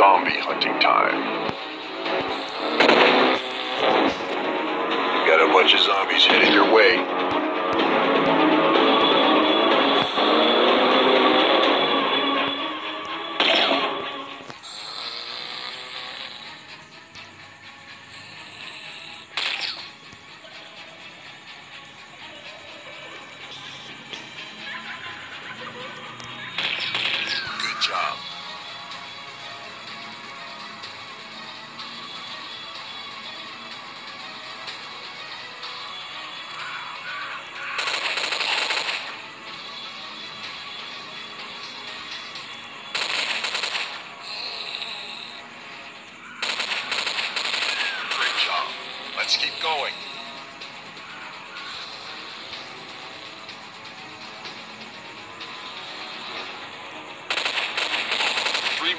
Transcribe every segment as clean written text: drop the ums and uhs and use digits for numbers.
Zombie hunting time. You got a bunch of zombies headed your way.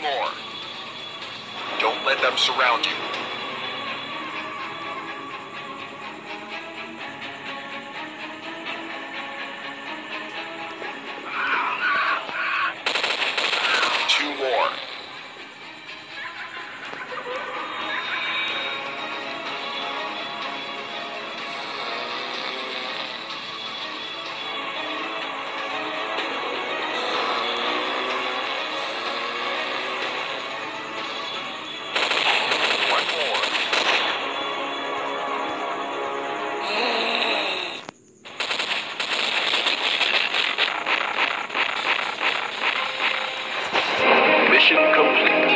More. Don't let them surround you. Two more. Complete.